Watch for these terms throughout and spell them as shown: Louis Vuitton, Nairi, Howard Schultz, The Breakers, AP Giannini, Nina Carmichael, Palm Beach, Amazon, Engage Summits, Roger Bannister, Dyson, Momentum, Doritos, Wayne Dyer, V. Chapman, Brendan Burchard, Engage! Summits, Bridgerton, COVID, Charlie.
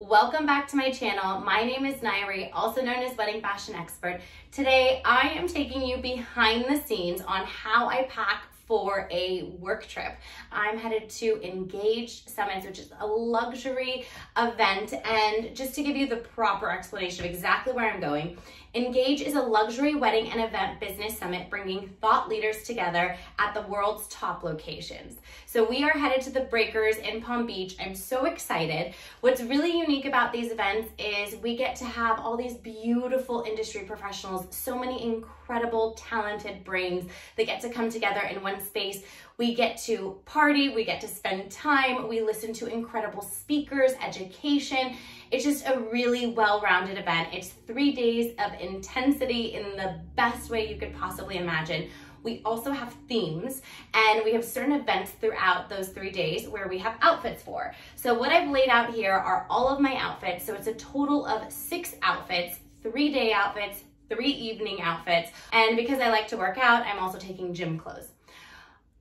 Welcome back to my channel. My name is Nairi, also known as Wedding Fashion Expert. Today, I am taking you behind the scenes on how I pack for a work trip. I'm headed to Engage Summits, which is a luxury event. And just to give you the proper explanation of exactly where I'm going, Engage is a luxury wedding and event business summit bringing thought leaders together at the world's top locations. So we are headed to The Breakers in Palm Beach. I'm so excited. What's really unique about these events is we get to have all these beautiful industry professionals, so many incredible, talented brains that get to come together in one space. We get to party, we get to spend time, we listen to incredible speakers, education. It's just a really well-rounded event. It's 3 days of intensity in the best way you could possibly imagine. We also have themes, and we have certain events throughout those 3 days where we have outfits for. So what I've laid out here are all of my outfits. So it's a total of 6 outfits, 3-day outfits, 3 evening outfits. And because I like to work out, I'm also taking gym clothes.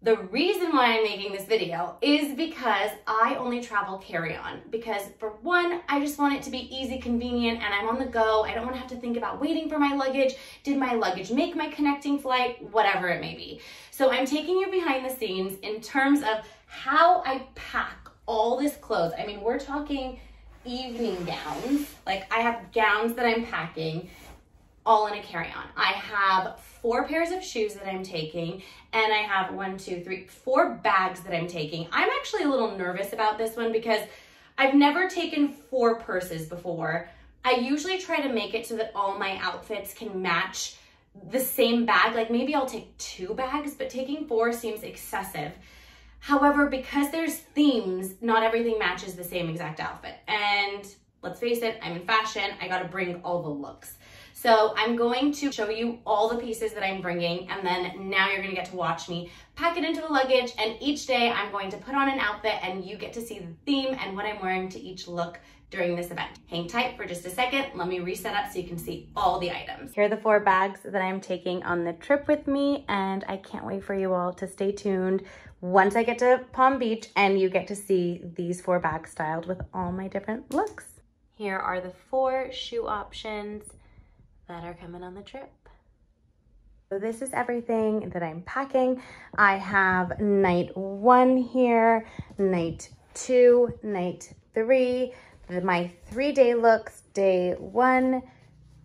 The reason why I'm making this video is because I only travel carry-on because, for one, I just want it to be easy, convenient, and I'm on the go. I don't want to have to think about waiting for my luggage. Did my luggage make my connecting flight? Whatever it may be. So I'm taking you behind the scenes in terms of how I pack all this clothes. I mean, we're talking evening gowns. Like, I have gowns that I'm packing all in a carry-on. I have 4 pairs of shoes that I'm taking, and I have 4 bags that I'm taking. I'm actually a little nervous about this one because I've never taken 4 purses before. I usually try to make it so that all my outfits can match the same bag. Like, maybe I'll take 2 bags, but taking 4 seems excessive. However, because there's themes, not everything matches the same exact outfit. And let's face it, I'm in fashion. I gotta bring all the looks. So I'm going to show you all the pieces that I'm bringing, and then now you're gonna get to watch me pack it into the luggage, and each day I'm going to put on an outfit and you get to see the theme and what I'm wearing to each look during this event. Hang tight for just a second. Let me reset up so you can see all the items. Here are the 4 bags that I'm taking on the trip with me, and I can't wait for you all to stay tuned once I get to Palm Beach and you get to see these 4 bags styled with all my different looks. Here are the 4 shoe options that are coming on the trip. So this is everything that I'm packing. I have night 1 here, night 2, night 3, my 3-day looks, day 1,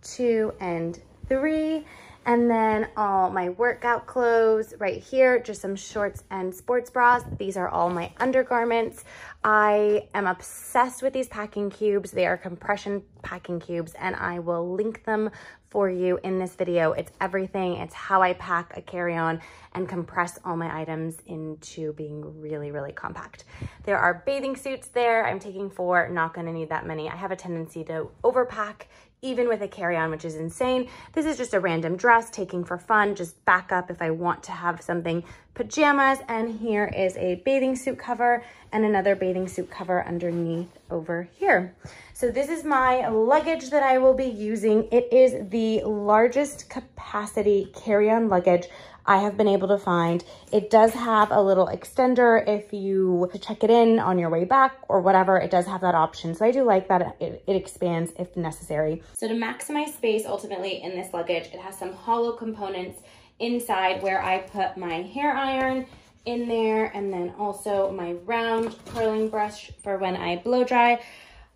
2, and 3, and then all my workout clothes right here, just some shorts and sports bras. These are all my undergarments. I am obsessed with these packing cubes. They are compression packing cubes, and I will link them for you in this video. It's everything. It's how I pack a carry-on and compress all my items into being really, really compact. There are bathing suits there. I'm taking 4, not gonna need that many. I have a tendency to overpack even with a carry-on, which is insane. This is just a random dress, taking for fun, just back up if I want to have something, pajamas, and here is a bathing suit cover and another bathing suit cover underneath over here. So this is my luggage that I will be using. It is the largest capacity carry-on luggage I have been able to find. It does have a little extender if you check it in on your way back or whatever. It does have that option. So I do like that it expands if necessary. So to maximize space ultimately in this luggage, it has some hollow components inside where I put my hair iron in there, and then also my round curling brush for when I blow dry.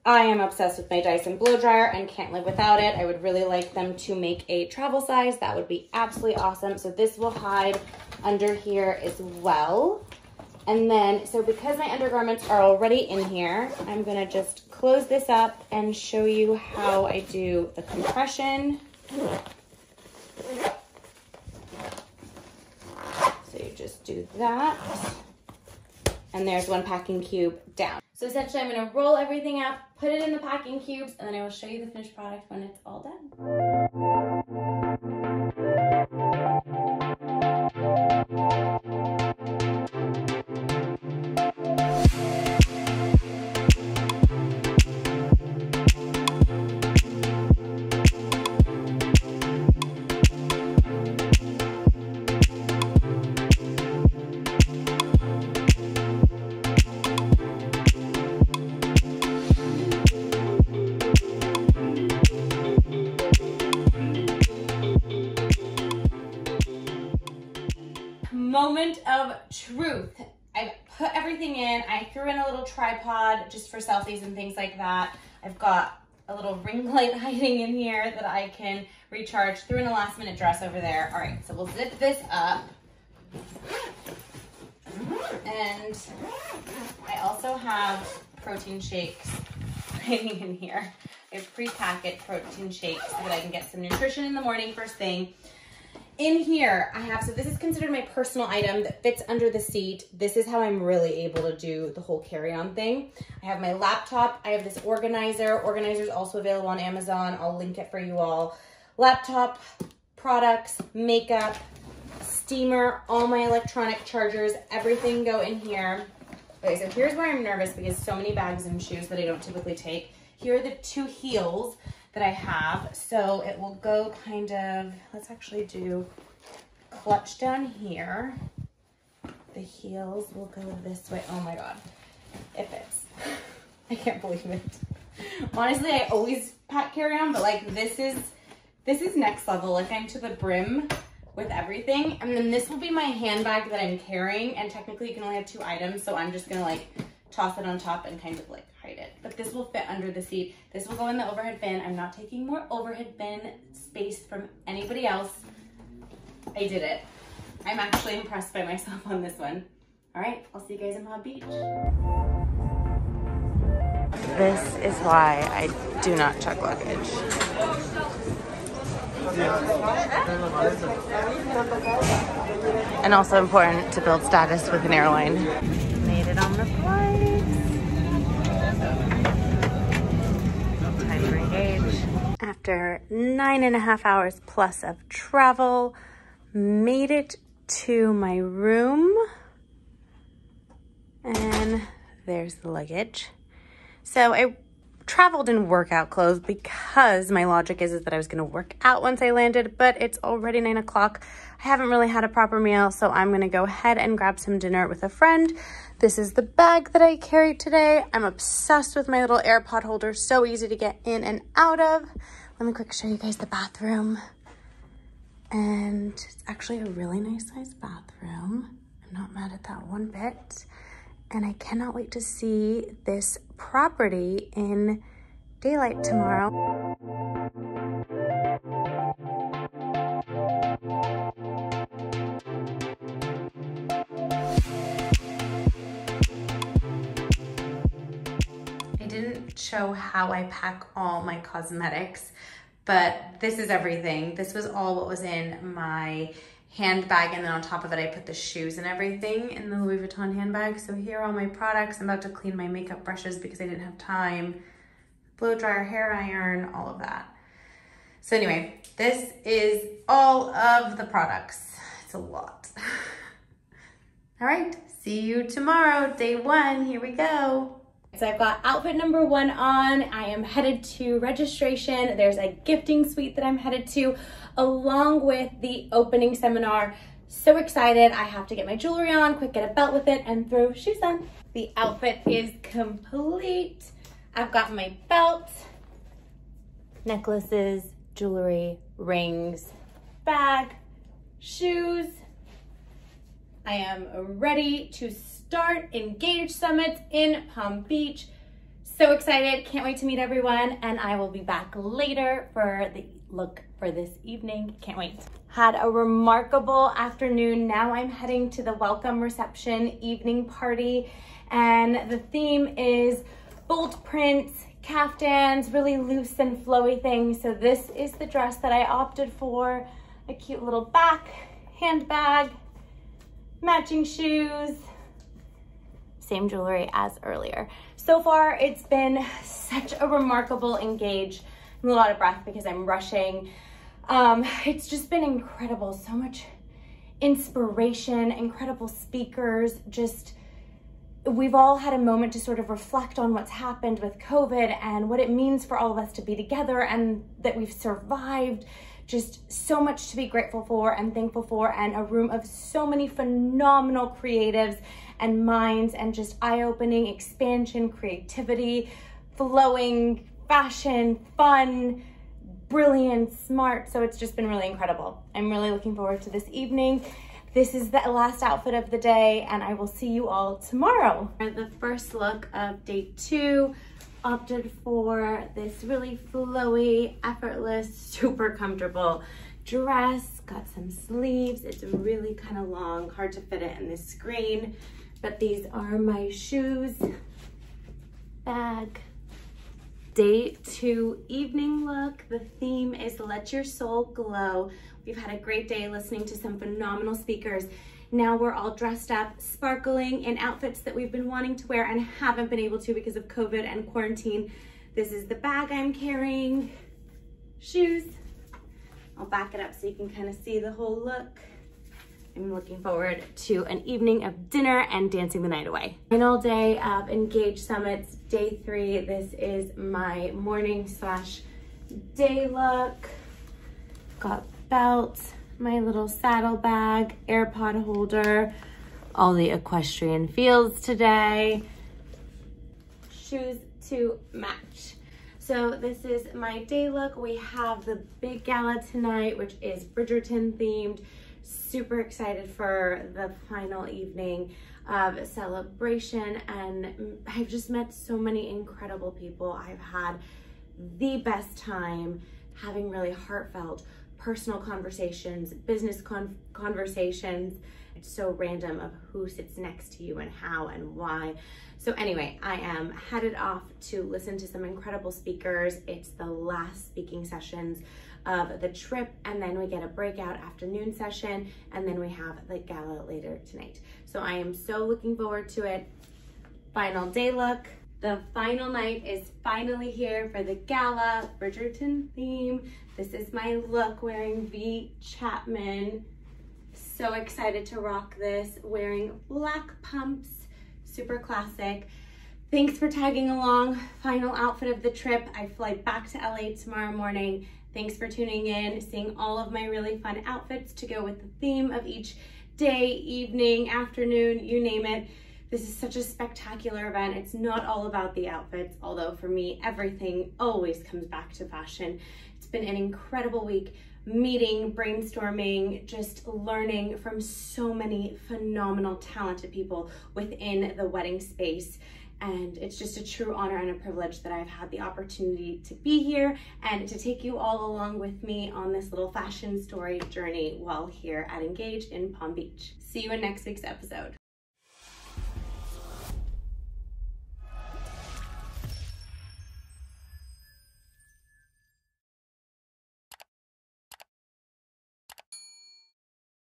I am obsessed with my Dyson blow dryer and can't live without it. I would really like them to make a travel size. That would be absolutely awesome. So this will hide under here as well. And then, so because my undergarments are already in here, I'm gonna just close this up and show you how I do the compression. So you just do that. And there's one packing cube down. So essentially I'm gonna roll everything up, put it in the packing cubes, and then I will show you the finished product when it's all done. moment of truth. I've put everything in. I threw in a little tripod just for selfies and things like that. I've got a little ring light hiding in here that I can recharge. Threw in a last minute dress over there. All right, so we'll zip this up. And I also have protein shakes hanging in here. I have pre-packet protein shakes so that I can get some nutrition in the morning first thing. In here, I have, so this is considered my personal item that fits under the seat. This is how I'm really able to do the whole carry-on thing. I have my laptop. I have this organizer. Organizer is also available on Amazon. I'll link it for you all. Laptop, products, makeup, steamer, all my electronic chargers, everything go in here. Okay, so here's where I'm nervous because so many bags and shoes that I don't typically take. Here are the two heels that I have, so it will go kind of, let's actually do clutch down here. The heels will go this way. Oh my God, it fits. I can't believe it. Honestly, I always pack carry-on, but like this is next level. Like I'm to the brim with everything. And then this will be my handbag that I'm carrying, and technically you can only have two items, so I'm just gonna like toss it on top and kind of like hide it. But this will fit under the seat. This will go in the overhead bin. I'm not taking more overhead bin space from anybody else. I did it. I'm actually impressed by myself on this one. All right, I'll see you guys in Palm Beach. This is why I do not check luggage. And also important to build status with an airline. Made it on the flight. Time for Engage. After 9.5 hours plus of travel, made it to my room. And there's the luggage. So I traveled in workout clothes because my logic is that I was going to work out once I landed, but it's already 9 o'clock. I haven't really had a proper meal, so I'm going to go ahead and grab some dinner with a friend. This is the bag that I carried today. I'm obsessed with my little AirPod holder. So easy to get in and out of. Let me quick show you guys the bathroom. And it's actually a really nice sized bathroom. I'm not mad at that one bit. And I cannot wait to see this property in daylight tomorrow. I didn't show how I pack all my cosmetics, but this is everything. This was all what was in my handbag, and then on top of it I put the shoes and everything in the Louis Vuitton handbag. So here are all my products. I'm about to clean my makeup brushes because I didn't have time. Blow dryer, hair iron, all of that. So anyway, this is all of the products. It's a lot. All right, see you tomorrow, day 1. Here we go. So I've got outfit number 1 on. I am headed to registration. There's a gifting suite that I'm headed to along with the opening seminar. So excited. I have to get my jewelry on, quick get a belt with it, and throw shoes on. The outfit is complete. I've got my belt, necklaces, jewelry, rings, bag, shoes. I am ready to start Engage Summits in Palm Beach. So excited, can't wait to meet everyone, and I will be back later for the look for this evening. Can't wait. Had a remarkable afternoon. Now I'm heading to the welcome reception evening party, and the theme is bold prints, caftans, really loose and flowy things. So this is the dress that I opted for. A cute little back, handbag, matching shoes, same jewelry as earlier. So far, it's been such a remarkable Engage. I'm a lot of breath because I'm rushing. It's just been incredible. So much inspiration, incredible speakers. Just, we've all had a moment to sort of reflect on what's happened with COVID and what it means for all of us to be together and that we've survived. Just so much to be grateful for and thankful for, and a room of so many phenomenal creatives and minds, and just eye-opening, expansion, creativity, flowing, fashion, fun, brilliant, smart. So it's just been really incredible. I'm really looking forward to this evening. This is the last outfit of the day, and I will see you all tomorrow. The first look of day two, opted for this really flowy, effortless, super comfortable dress. Got some sleeves. It's really kind of long, hard to fit it in this screen. But these are my shoes, bag. Day two evening look. The theme is Let Your Soul Glow. We've had a great day listening to some phenomenal speakers. Now we're all dressed up, sparkling in outfits that we've been wanting to wear and haven't been able to because of COVID and quarantine. This is the bag I'm carrying, shoes. I'll back it up so you can kind of see the whole look. I'm looking forward to an evening of dinner and dancing the night away. Final day of Engage Summits, day three. This is my morning slash day look. Got belt, my little saddle bag, AirPod holder, all the equestrian feels today. Shoes to match. So this is my day look. We have the big gala tonight, which is Bridgerton themed. Super excited for the final evening of celebration, and I've just met so many incredible people. I've had the best time having really heartfelt personal conversations, business conversations. It's so random of who sits next to you and how and why. So anyway, I am headed off to listen to some incredible speakers. It's the last speaking sessions of the trip, and then we get a breakout afternoon session, and then we have the gala later tonight. So I am so looking forward to it. Final day look. The final night is finally here for the gala, Bridgerton theme. This is my look, wearing V. Chapman. So excited to rock this, wearing black pumps, super classic. Thanks for tagging along. Final outfit of the trip. I fly back to LA tomorrow morning. Thanks for tuning in, seeing all of my really fun outfits to go with the theme of each day, evening, afternoon, you name it. This is such a spectacular event. It's not all about the outfits, although for me, everything always comes back to fashion. It's been an incredible week, meeting, brainstorming, just learning from so many phenomenal, talented people within the wedding space. And it's just a true honor and a privilege that I've had the opportunity to be here and to take you all along with me on this little fashion story journey while here at Engage in Palm Beach. See you in next week's episode.